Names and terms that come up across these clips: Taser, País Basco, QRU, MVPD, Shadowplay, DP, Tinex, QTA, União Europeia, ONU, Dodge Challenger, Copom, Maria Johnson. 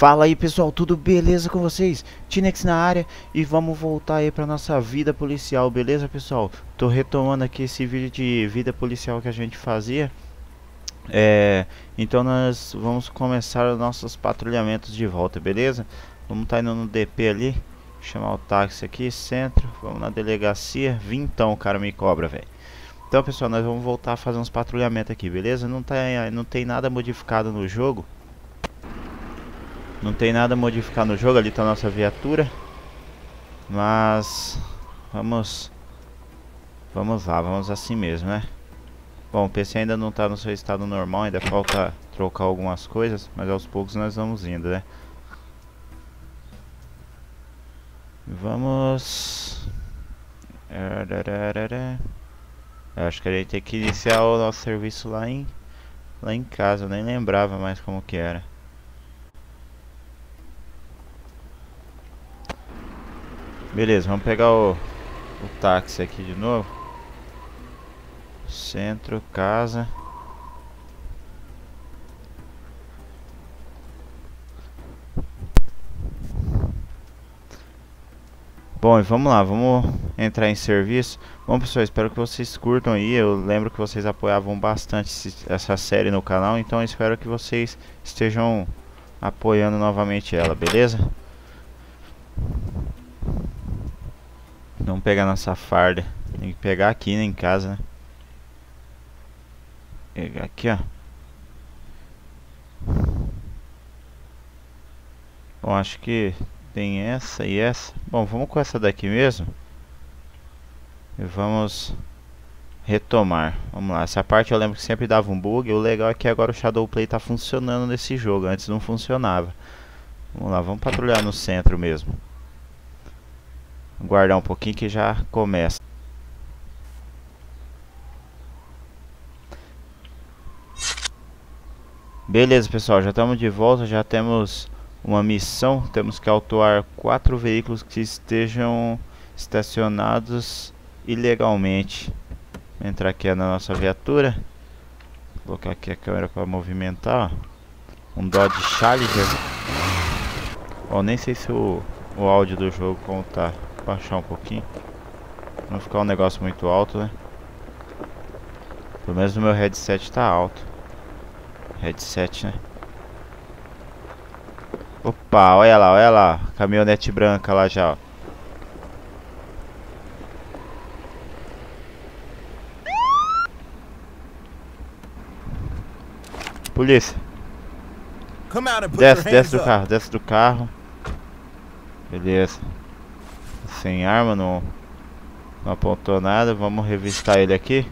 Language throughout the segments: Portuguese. Fala aí pessoal, tudo beleza com vocês? Tinex na área e vamos voltar aí pra nossa vida policial, beleza pessoal? Tô retomando aqui esse vídeo de vida policial que a gente fazia. Então nós vamos começar os nossos patrulhamentos de volta, beleza? Vamos tá indo no DP ali, chamar o táxi aqui, centro, vamos na delegacia, vintão o cara me cobra, velho. Então pessoal, nós vamos voltar a fazer uns patrulhamentos aqui, beleza? Não tem nada modificado no jogo. Não tem nada a modificar no jogo, ali tá a nossa viatura. Mas vamos lá, vamos assim mesmo, né? Bom, o PC ainda não tá no seu estado normal, ainda falta trocar algumas coisas, mas aos poucos nós vamos indo, né? Vamos... Eu acho que a gente tem que iniciar o nosso serviço lá em casa, eu nem lembrava mais como que era. Beleza, vamos pegar o táxi aqui de novo. Centro, casa. Bom, e vamos lá, vamos entrar em serviço. Bom pessoal, espero que vocês curtam aí. Eu lembro que vocês apoiavam bastante essa série no canal, então espero que vocês estejam apoiando novamente ela, beleza? Vamos pegar nossa farda. Tem que pegar aqui, né, em casa, né? Pegar aqui, ó. Bom, acho que tem essa e essa. Bom, vamos com essa daqui mesmo. E vamos retomar. Vamos lá. Essa parte eu lembro que sempre dava um bug. O legal é que agora o Shadowplay tá funcionando nesse jogo. Antes não funcionava. Vamos lá, vamos patrulhar no centro mesmo. Guardar um pouquinho que já começa. Beleza pessoal, já estamos de volta, já temos uma missão. Temos que autuar 4 veículos que estejam estacionados ilegalmente. Vou entrar aqui na nossa viatura. Vou colocar aqui a câmera para movimentar. Um Dodge Challenger. Ó, nem sei se o áudio do jogo como tá. Baixar um pouquinho, não ficar um negócio muito alto, né? Pelo menos o meu headset tá alto. Headset, né? Opa, olha lá, olha lá. Caminhonete branca lá já, ó. Polícia. Desce do carro, desce do carro. Beleza. Sem arma, não apontou nada. Vamos revistar ele aqui.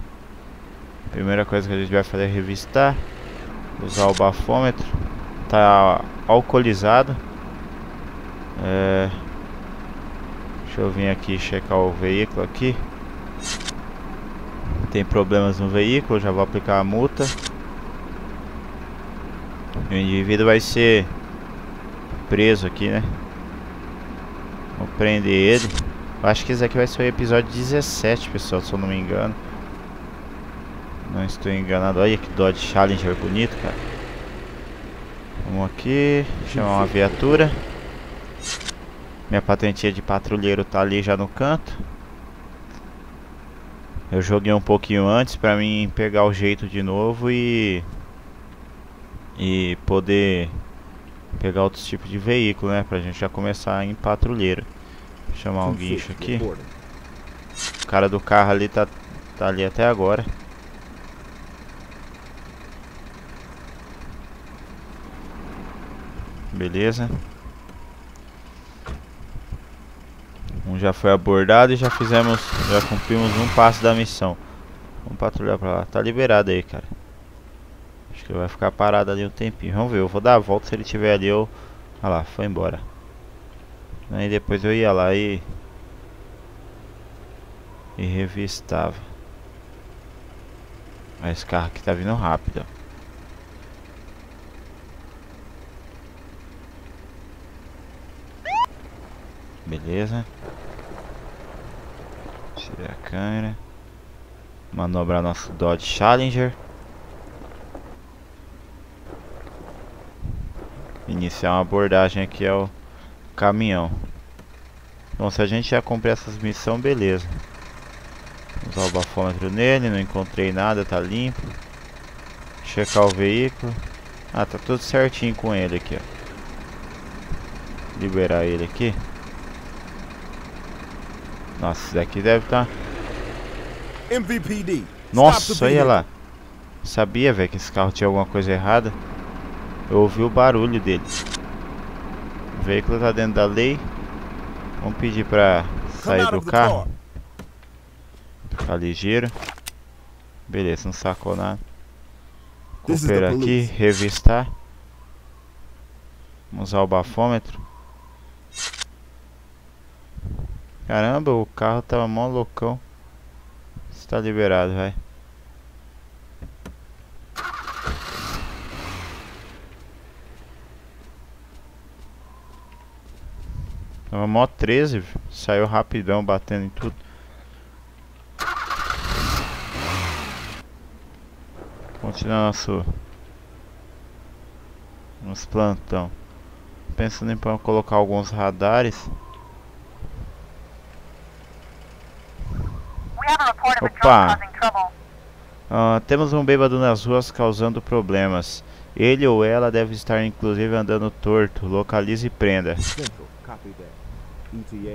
Primeira coisa que a gente vai fazer é revistar. Usar o bafômetro. Tá alcoolizado. Deixa eu vir aqui checar o veículo aqui. Tem problemas no veículo, já vou aplicar a multa. O indivíduo vai ser preso aqui, né? Vou prender ele. Eu acho que esse aqui vai ser o episódio 17, pessoal, se eu não me engano. Não estou enganado. Olha que Dodge Challenger bonito, cara. Vamos aqui chamar uma viatura. Minha patentinha de patrulheiro tá ali já no canto. Eu joguei um pouquinho antes pra mim pegar o jeito de novo e poder pegar outros tipos de veículo, né? Pra gente já começar em patrulheiro. Vou chamar um guincho aqui. O cara do carro ali tá ali até agora. Beleza. Um já foi abordado e já cumprimos um passo da missão. Vamos patrulhar pra lá. Tá liberado aí, cara. Acho que vai ficar parado ali um tempinho. Vamos ver, eu vou dar a volta. Se ele tiver ali eu... Olha lá, foi embora. Aí depois eu ia lá e revistava. Mas esse carro aqui tá vindo rápido. Beleza. Tirei a câmera. Manobrar nosso Dodge Challenger. iniciar uma abordagem aqui ao caminhão. Bom, se a gente já cumprir essas missões, beleza. Vamos usar o bafômetro nele, não encontrei nada, tá limpo. Checar o veículo. Ah, tá tudo certinho com ele aqui, ó. Liberar ele aqui. Nossa, esse daqui deve estar... MVPD. Nossa, olha lá. Sabia, velho, que esse carro tinha alguma coisa errada. Eu ouvi o barulho dele. O veículo tá dentro da lei. Vamos pedir pra sair do carro. Ficar ligeiro. Beleza, não sacou nada. Recupera aqui, revistar. Vamos usar o bafômetro. Caramba, o carro tava mó loucão. Está liberado, vai. Tava mó 13, saiu rapidão, batendo em tudo. Continuar nosso plantão. Pensando em colocar alguns radares. Opa! Temos um bêbado nas ruas causando problemas. Ele ou ela deve estar inclusive andando torto. Localize e prenda.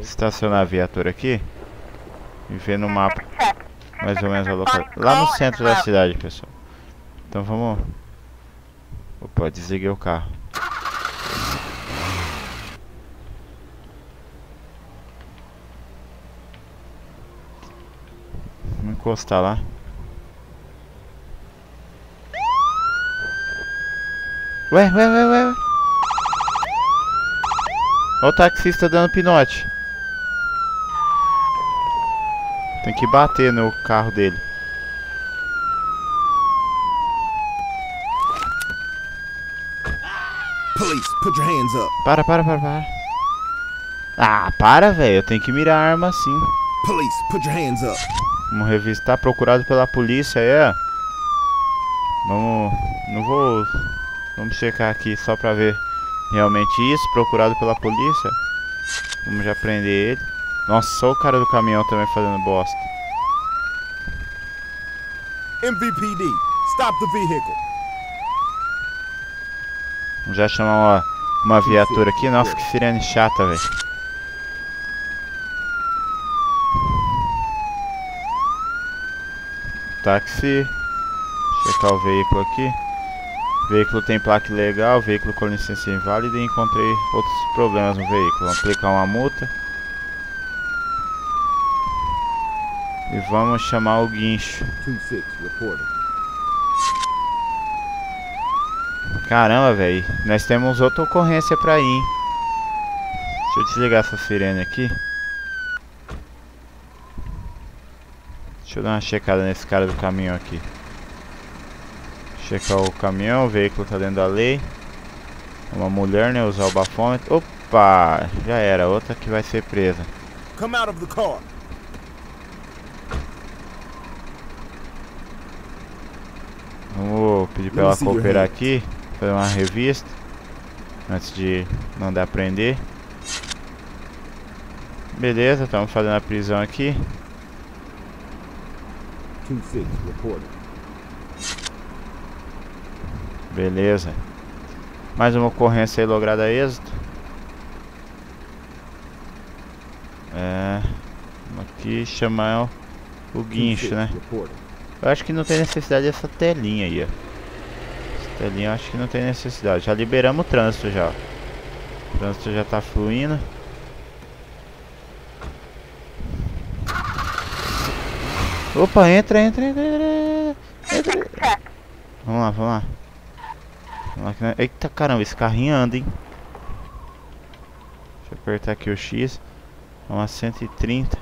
Estacionar a viatura aqui e ver no mapa mais ou menos a localização. Lá no centro da cidade, pessoal. Então vamos... Opa, desliguei o carro. Vamos encostar lá. Ué. Olha o taxista dando pinote. Tem que bater no carro dele. Police, put your hands up. Para. Ah, para, velho. Eu tenho que mirar a arma assim. Police, put your hands up. Vamos revistar. Procurado pela polícia, é. Vamos. Não vou. Vamos checar aqui só pra ver. Realmente isso, procurado pela polícia. Vamos já prender ele. Nossa, só o cara do caminhão também fazendo bosta. MVPD, stop the vehicle. Vamos já chamar uma viatura aqui. Nossa, que sirene chata, velho. Táxi. Checar o veículo aqui. Veículo tem placa legal, veículo com licença inválida e encontrei outros problemas no veículo. Vamos aplicar uma multa. E vamos chamar o guincho. Caramba, velho. Nós temos outra ocorrência pra ir, hein? Deixa eu desligar essa sirene aqui. Deixa eu dar uma checada nesse cara do caminhão aqui. Checar o caminhão, o veículo tá dentro da lei. Uma mulher, né? Usar o bafômetro. Opa! Já era, outra que vai ser presa. Come out of the car. Vamos pedir pra ela cooperar aqui. Fazer uma revista antes de mandar prender. Beleza, estamos fazendo a prisão aqui. Beleza. Mais uma ocorrência aí lograda a êxito. É. Vamos aqui chamar o guincho, né? Eu acho que não tem necessidade dessa telinha aí, ó. Essa telinha eu acho que não tem necessidade. Já liberamos o trânsito já. O trânsito já tá fluindo. Opa, entra. Vamos lá. Eita caramba, esse carrinho anda, hein? Deixa eu apertar aqui o X. Vamos a 130.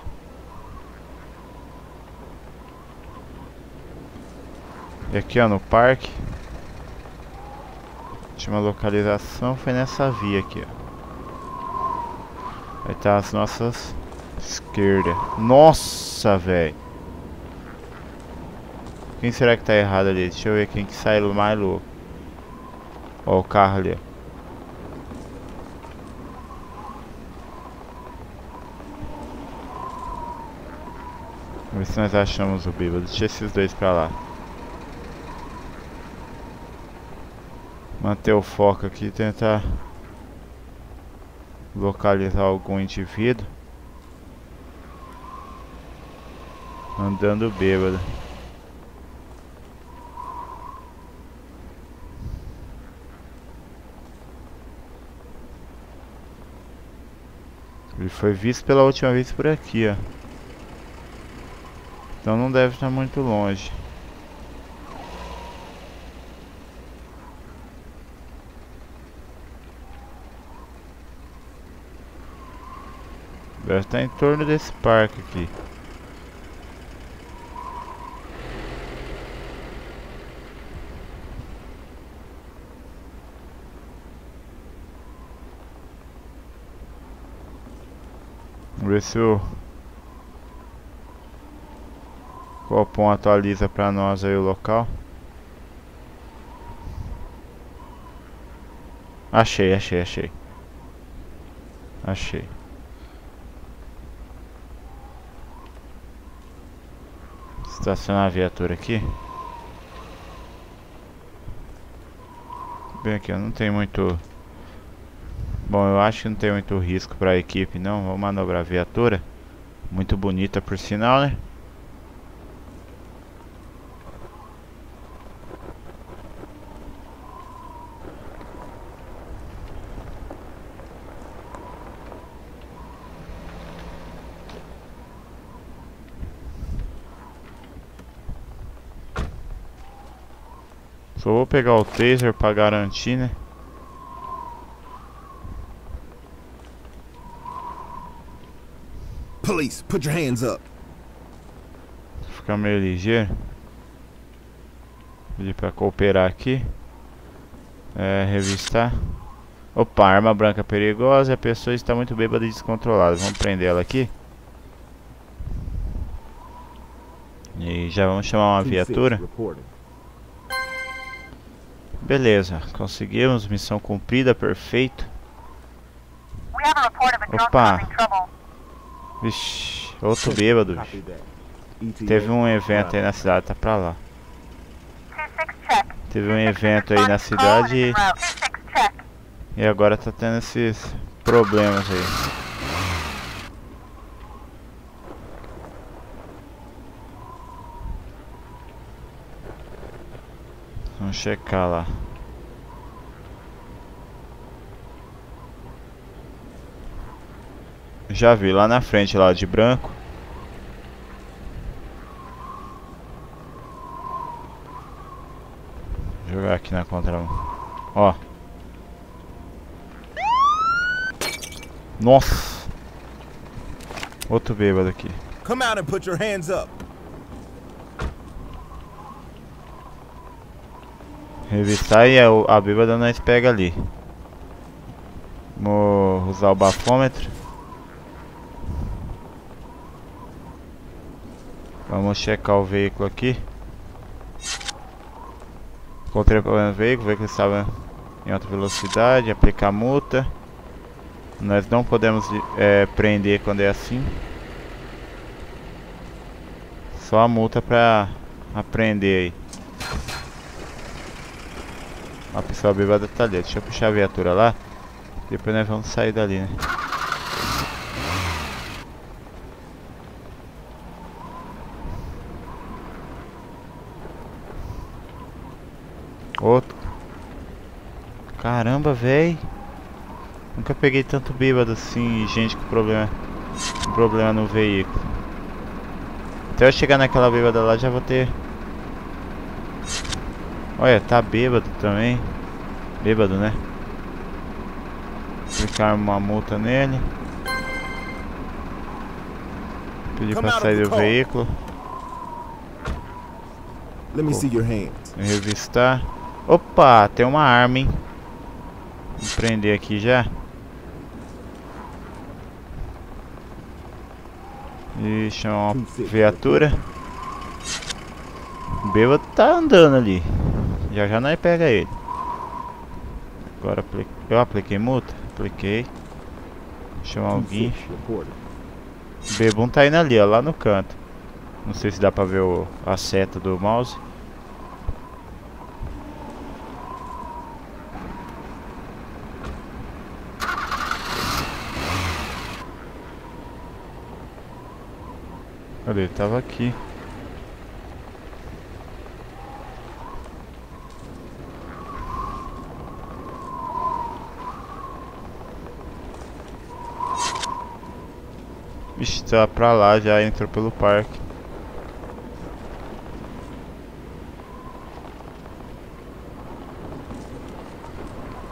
E aqui, ó, no parque. Última localização foi nessa via aqui, ó. Vai estar as nossas esquerdas. Nossa, velho. Quem será que tá errado ali? Deixa eu ver quem que saiu mais louco. Ó, o carro ali. Vamos ver se nós achamos o bêbado. Deixa esses dois pra lá. Manter o foco aqui e tentar localizar algum indivíduo andando bêbado. Ele foi visto pela última vez por aqui, ó. Então não deve estar muito longe. Deve estar em torno desse parque aqui. Vamos ver se o Copom atualiza pra nós aí o local. Achei. Estacionar a viatura aqui. Bem aqui, não tem muito... Bom, eu acho que não tem muito risco pra equipe não. Vou manobrar a viatura. Muito bonita por sinal, né? Só vou pegar o taser pra garantir, né? Police, put your hands up. Ficar meio ligeiro. Pedir pra cooperar aqui. É, revistar. Opa, arma branca perigosa. A pessoa está muito bêbada e descontrolada. Vamos prender ela aqui. E já vamos chamar uma viatura. Beleza, conseguimos. Missão cumprida, perfeito. Opa. Vixi, outro bêbado. Teve um evento aí na cidade, tá pra lá. Teve um evento aí na cidade e agora tá tendo esses problemas aí. Vamos checar lá. Já vi lá na frente, lá de branco. Vou jogar aqui na contramão. Ó. Nossa. Outro bêbado aqui. Come out and put your hands up. Revistar e a bêbada nós pega ali. Vou usar o bafômetro. Vamos checar o veículo aqui. Encontrei o problema do veículo. O veículo estava em alta velocidade. Aplicar multa. Nós não podemos prender quando é assim. Só a multa para aprender aí. A pessoa bêbada tá ali. Deixa eu puxar a viatura lá. Depois nós vamos sair dali, né? Outro. Caramba, véi. Nunca peguei tanto bêbado assim. E gente com problema. Com problema no veículo. Até eu chegar naquela bêbada lá já vou ter. Olha, tá bêbado também. Bêbado, né? Aplicar uma multa nele. Pedir pra sair do veículo. Let me see your hands. Revistar. Opa, tem uma arma, hein? Vou prender aqui já. E chamar uma viatura. O bêbado tá andando ali. Já já nós pega ele. Agora eu apliquei multa? Apliquei. Chamar alguém. O bebum tá indo ali, ó, lá no canto. Não sei se dá pra ver a seta do mouse. Olha, ele tava aqui. Vixe, tá pra lá, já entrou pelo parque.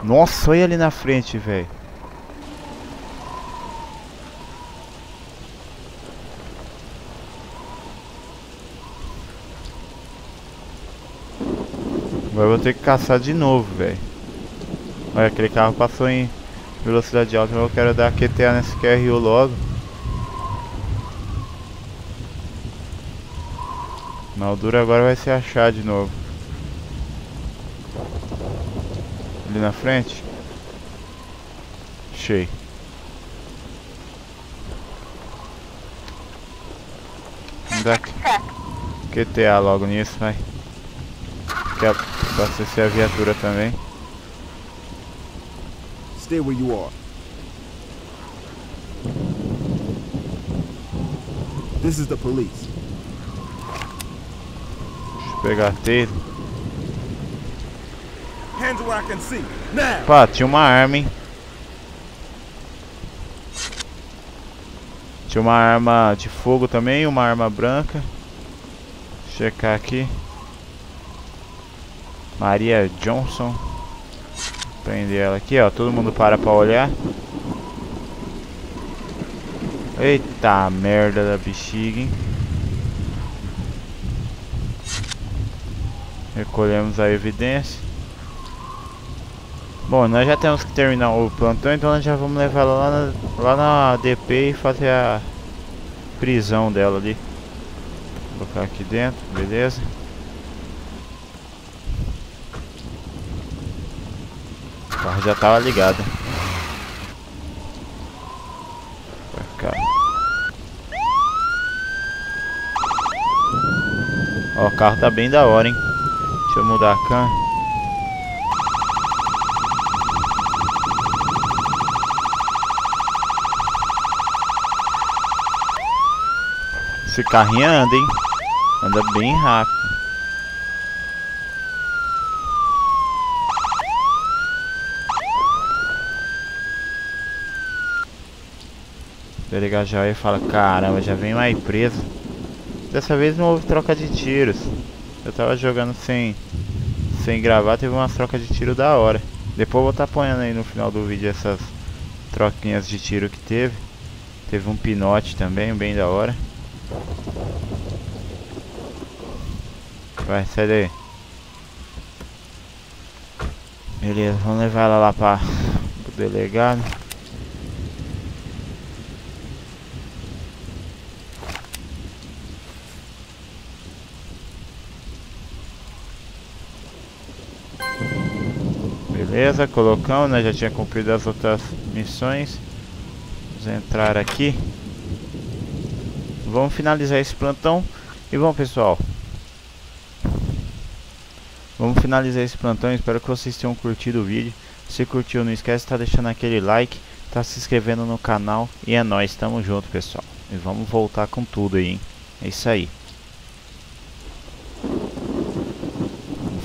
Nossa, olha ali na frente, velho. Agora eu vou ter que caçar de novo, velho. Olha, aquele carro passou em velocidade alta, mas eu quero dar QTA nesse QRU logo. Na altura agora vai se achar de novo. Ali na frente. Achei. Vamos dar QTA logo nisso, vai. Quer abastecer a viatura também. Stay where you are. This is the police. Pegar a telha. Pá, tinha uma arma, hein? Tinha uma arma de fogo também, uma arma branca. Checar aqui. Maria Johnson. Prender ela aqui, ó. Todo mundo para pra olhar. Eita merda da bexiga, hein? Recolhemos a evidência. Bom, nós já temos que terminar o plantão, então nós já vamos levar ela lá na DP e fazer a prisão dela ali. Vou colocar aqui dentro, beleza. O carro já tava ligado. Pra cá. Ó, o carro tá bem da hora, hein. Deixa eu mudar a câmera. Esse carrinho anda, hein? Anda bem rápido. O delegado já olha e fala, caramba, já vem mais preso. Dessa vez não houve troca de tiros. Eu tava jogando sem gravar, teve umas trocas de tiro da hora. Depois eu vou estar apanhando aí no final do vídeo essas troquinhas de tiro que teve. Teve um pinote também, bem da hora. Vai, sai daí. Beleza, vamos levar ela lá para o delegado. Beleza, colocamos, né? Já tinha cumprido as outras missões. Vamos entrar aqui. Vamos finalizar esse plantão. E bom, pessoal, vamos finalizar esse plantão. Espero que vocês tenham curtido o vídeo. Se curtiu, não esquece de estar deixando aquele like, tá se inscrevendo no canal. E é nóis, tamo junto, pessoal. E vamos voltar com tudo aí, hein? É isso aí.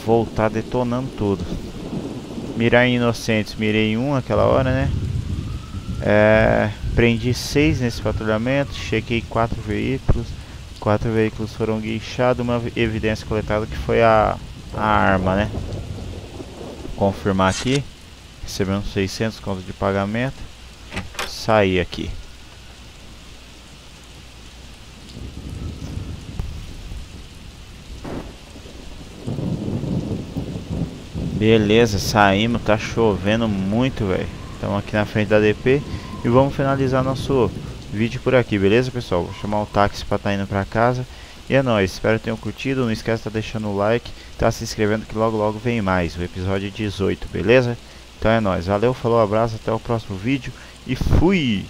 Voltar detonando tudo. Mirar em inocentes, mirei em um aquela hora, né? Prendi 6 nesse patrulhamento, chequei 4 veículos. 4 veículos foram guinchados, uma evidência coletada que foi a arma, né? Vou confirmar aqui. Recebemos 600 contas de pagamento. Saí aqui. Beleza, saímos, tá chovendo muito, velho. Estamos aqui na frente da DP e vamos finalizar nosso vídeo por aqui, beleza, pessoal? Vou chamar o táxi pra tá indo pra casa. E é nóis, espero que tenham curtido, não esquece de tá deixando o like, tá se inscrevendo que logo logo vem mais, o episódio 18, beleza? Então é nóis, valeu, falou, abraço, até o próximo vídeo e fui!